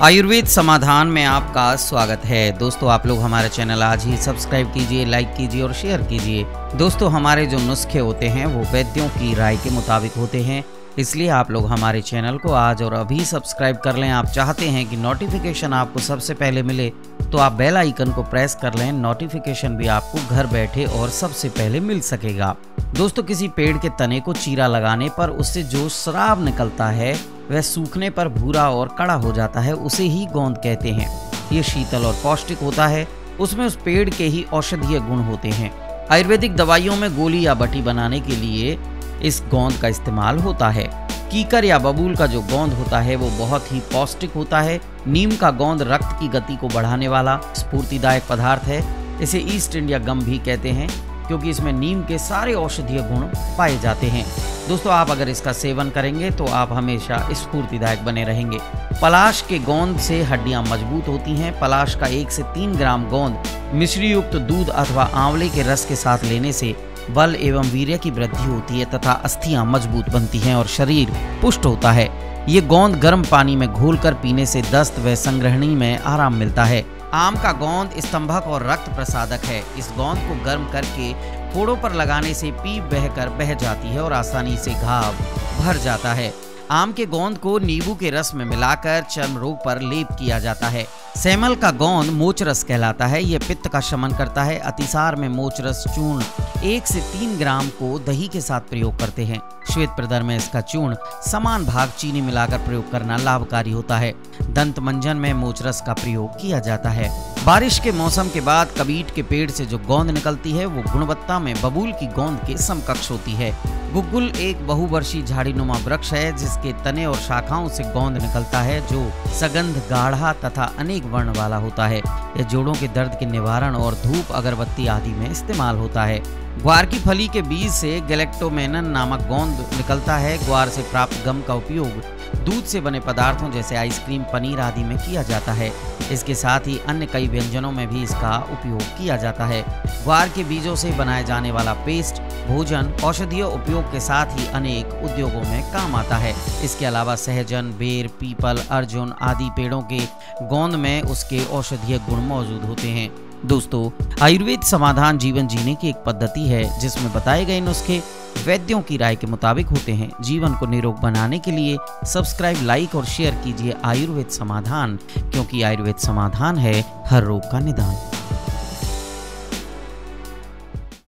आयुर्वेद समाधान में आपका स्वागत है। दोस्तों, आप लोग हमारा चैनल आज ही सब्सक्राइब कीजिए, लाइक कीजिए और शेयर कीजिए। दोस्तों, हमारे जो नुस्खे होते हैं वो वैद्यों की राय के मुताबिक होते हैं, इसलिए आप लोग हमारे चैनल को आज और अभी सब्सक्राइब कर लें। आप चाहते हैं कि नोटिफिकेशन आपको सबसे पहले मिले तो आप बेल आइकन को प्रेस कर लें, नोटिफिकेशन भी आपको घर बैठे और सबसे पहले मिल सकेगा। दोस्तों, किसी पेड़ के तने को चीरा लगाने पर उससे जो शराब निकलता है वह सूखने पर भूरा और कड़ा हो जाता है, उसे ही गोंद कहते हैं। ये शीतल और पौष्टिक होता है, उसमें उस पेड़ के ही औषधीय गुण होते हैं। आयुर्वेदिक दवाइयों में गोली या बटी बनाने के लिए इस गोंद का इस्तेमाल होता है। कीकर या बबूल का जो गोंद होता है वो बहुत ही पौष्टिक होता है। नीम का गोंद रक्त की गति को बढ़ाने वाला स्फूर्तिदायक पदार्थ है। इसे ईस्ट इंडिया गम भी कहते हैं क्योंकि इसमें नीम के सारे औषधीय गुण पाए जाते हैं। दोस्तों, आप अगर इसका सेवन करेंगे तो आप हमेशा स्फूर्तिदायक बने रहेंगे। पलाश के गोंद से हड्डियां मजबूत होती हैं। पलाश का 1 से 3 ग्राम गोंद मिश्री युक्त दूध अथवा आंवले के रस के साथ लेने से बल एवं वीर्य की वृद्धि होती है तथा अस्थियां मजबूत बनती हैं और शरीर पुष्ट होता है। ये गोंद गर्म पानी में घोलकर पीने से दस्त व संग्रहणी में आराम मिलता है। आम का गोंद स्तंभक और रक्त प्रसादक है। इस गोंद को गर्म करके फोड़ों पर लगाने से पीप बहकर बह जाती है और आसानी से घाव भर जाता है। आम के गोंद को नींबू के रस में मिलाकर चर्म रोग पर लेप किया जाता है। सेमल का गोंद मोचरस कहलाता है। यह पित्त का शमन करता है। अतिसार में मोचरस चूर्ण 1 से 3 ग्राम को दही के साथ प्रयोग करते हैं। श्वेत प्रदर में इसका चूर्ण समान भाग चीनी मिलाकर प्रयोग करना लाभकारी होता है। दंत मंजन में मोचरस का प्रयोग किया जाता है। बारिश के मौसम के बाद कबीट के पेड़ से जो गोंद निकलती है वो गुणवत्ता में बबूल की गोंद के समकक्ष होती है। गुग्गुल एक बहुवर्षीय झाड़ीनुमा वृक्ष है जिसके तने और शाखाओं से गोंद निकलता है जो सगंध गाढ़ा तथा अनेक वर्ण वाला होता है। यह जोड़ों के दर्द के निवारण और धूप अगरबत्ती आदि में इस्तेमाल होता है। ग्वार की फली के बीज से गैलेक्टोमेनन नामक गोंद निकलता है। ग्वार से प्राप्त गम का उपयोग दूध से बने पदार्थों जैसे आइसक्रीम, पनीर आदि में किया जाता है। इसके साथ ही अन्य कई व्यंजनों में भी इसका उपयोग किया जाता है। ग्वार के बीजों से बनाया जाने वाला पेस्ट भोजन, औषधीय उपयोग के साथ ही अनेक उद्योगों में काम आता है। इसके अलावा सहजन, बेर, पीपल, अर्जुन आदि पेड़ों के गोंद में उसके औषधीय गुण मौजूद होते हैं। दोस्तों, आयुर्वेद समाधान जीवन जीने की एक पद्धति है जिसमें बताए गए नुस्खे वैद्यों की राय के मुताबिक होते हैं। जीवन को निरोग बनाने के लिए सब्सक्राइब, लाइक और शेयर कीजिए आयुर्वेद समाधान, क्योंकि आयुर्वेद समाधान है हर रोग का निदान।